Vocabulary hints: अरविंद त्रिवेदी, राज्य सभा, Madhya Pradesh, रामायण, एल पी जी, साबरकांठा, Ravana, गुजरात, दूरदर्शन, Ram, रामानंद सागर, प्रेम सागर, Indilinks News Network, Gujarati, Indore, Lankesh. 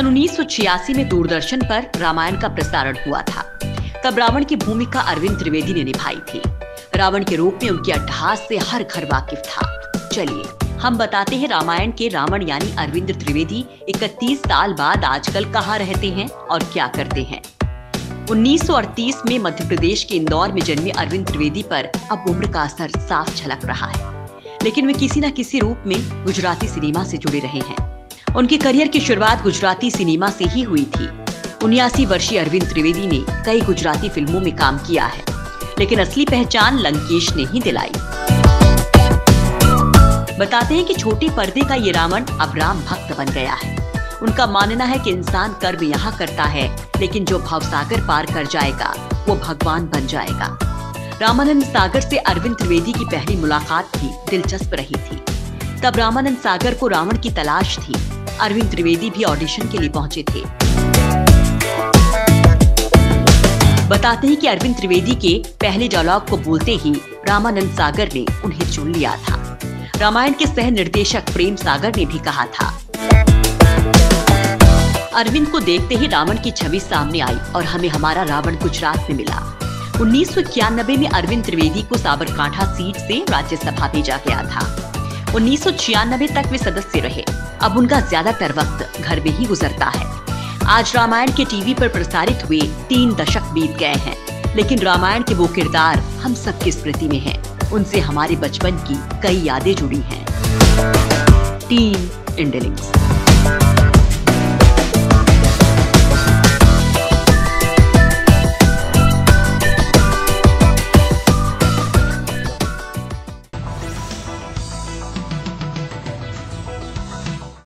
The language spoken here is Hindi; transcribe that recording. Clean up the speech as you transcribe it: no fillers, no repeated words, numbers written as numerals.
सन 1986 में दूरदर्शन पर रामायण का प्रसारण हुआ था। तब रावण की भूमिका अरविंद त्रिवेदी ने निभाई थी। रावण के रूप में उनकी अट्ठहास से हर घर वाकिफ था। चलिए हम बताते हैं रामायण के रावण यानी अरविंद त्रिवेदी 31 साल बाद आजकल कहाँ रहते हैं और क्या करते हैं। 1938 में मध्य प्रदेश के इंदौर में जन्मे अरविंद त्रिवेदी पर अब उम्र का असर साफ झलक रहा है, लेकिन वे किसी न किसी रूप में गुजराती सिनेमा से जुड़े रहे हैं। उनके करियर की शुरुआत गुजराती सिनेमा से ही हुई थी। 79 वर्षीय अरविंद त्रिवेदी ने कई गुजराती फिल्मों में काम किया है, लेकिन असली पहचान लंकेश ने ही दिलाई। बताते हैं कि छोटे पर्दे का ये रावण अब राम भक्त बन गया है। उनका मानना है कि इंसान कर्म यहाँ करता है, लेकिन जो भवसागर पार कर जाएगा वो भगवान बन जाएगा। रामानंद सागर से अरविंद त्रिवेदी की पहली मुलाकात भी दिलचस्प रही थी। तब रामानंद सागर को रावण की तलाश थी। अरविंद त्रिवेदी भी ऑडिशन के लिए पहुंचे थे। बताते हैं कि अरविंद त्रिवेदी के पहले डायलॉग को बोलते ही रामानंद सागर ने उन्हें चुन लिया था। रामायण के सह निर्देशक प्रेम सागर ने भी कहा था। अरविंद को देखते ही रावण की छवि सामने आई और हमें हमारा रावण गुजरात में मिला। 1991 में अरविंद त्रिवेदी को साबरकांठा सीट से राज्य सभा भेजा गया था। 1996 तक वे सदस्य रहे। अब उनका ज्यादातर वक्त घर में ही गुजरता है। आज रामायण के टीवी पर प्रसारित हुए 3 दशक बीत गए हैं, लेकिन रामायण के वो किरदार हम सबकी स्मृति में है। उनसे हमारे बचपन की कई यादें जुड़ी है। टीम इंडिलिंग्स।